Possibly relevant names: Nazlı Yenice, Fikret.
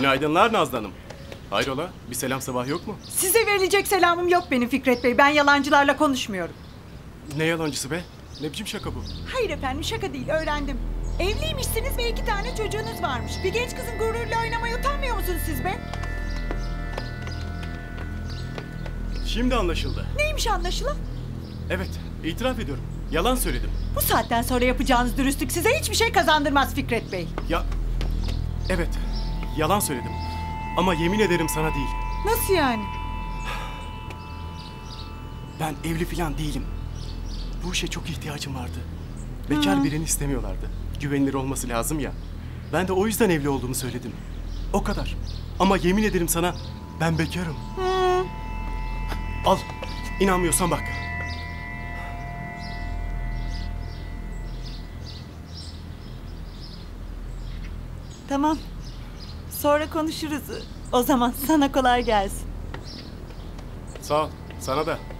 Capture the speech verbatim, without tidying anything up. Günaydınlar Nazlı Hanım. Hayrola, bir selam sabah yok mu? Size verilecek selamım yok benim Fikret Bey. Ben yalancılarla konuşmuyorum. Ne yalancısı be? Ne biçim şaka bu? Hayır efendim, şaka değil, öğrendim. Evliymişsiniz ve iki tane çocuğunuz varmış. Bir genç kızın gururuyla oynamaya utanmıyor musunuz siz be? Şimdi anlaşıldı. Neymiş anlaşılan? Evet, itiraf ediyorum. Yalan söyledim. Bu saatten sonra yapacağınız dürüstlük size hiçbir şey kazandırmaz Fikret Bey. Ya, evet, yalan söyledim. Ama yemin ederim sana değil. Nasıl yani? Ben evli falan değilim. Bu işe çok ihtiyacım vardı. Bekar Hı. birini istemiyorlardı. Güvenilir olması lazım ya. Ben de o yüzden evli olduğumu söyledim. O kadar. Ama yemin ederim sana ben bekarım. Hı. Al, inanmıyorsan bak. Tamam. Sonra konuşuruz. O zaman sana kolay gelsin. Sağ ol. Sana da.